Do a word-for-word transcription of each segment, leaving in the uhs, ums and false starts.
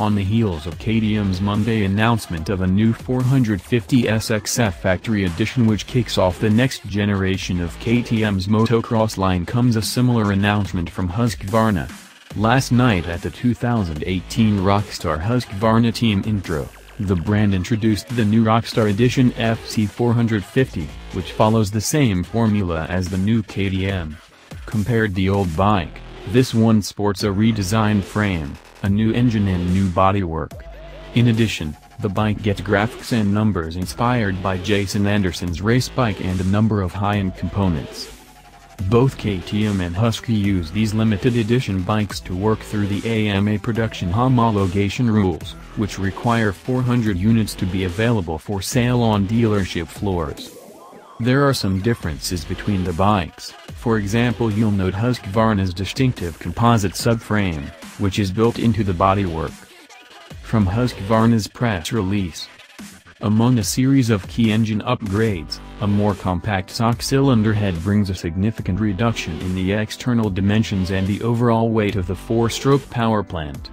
on the heels of K T M's Monday announcement of a new four fifty S X F factory edition which kicks off the next generation of K T M's motocross line comes a similar announcement from Husqvarna. Last night at the two thousand eighteen Rockstar Husqvarna team intro, the brand introduced the new Rockstar Edition F C four fifty, which follows the same formula as the new K T M. Compared the old bike, this one sports a redesigned frame, a new engine and new bodywork. In addition, the bike gets graphics and numbers inspired by Jason Anderson's race bike and a number of high-end components. Both K T M and Husky use these limited edition bikes to work through the A M A production homologation rules, which require four hundred units to be available for sale on dealership floors. There are some differences between the bikes. For example, you'll note Husqvarna's distinctive composite subframe, which is built into the bodywork. From Husqvarna's press release. Among a series of key engine upgrades, a more compact S O C cylinder head brings a significant reduction in the external dimensions and the overall weight of the four-stroke powerplant.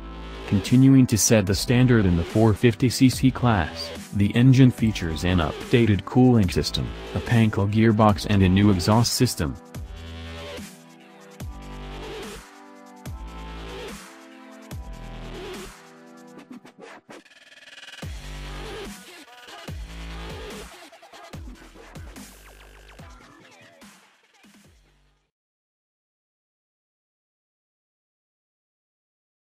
Continuing to set the standard in the four fifty c c class, the engine features an updated cooling system, a Pankl gearbox and a new exhaust system.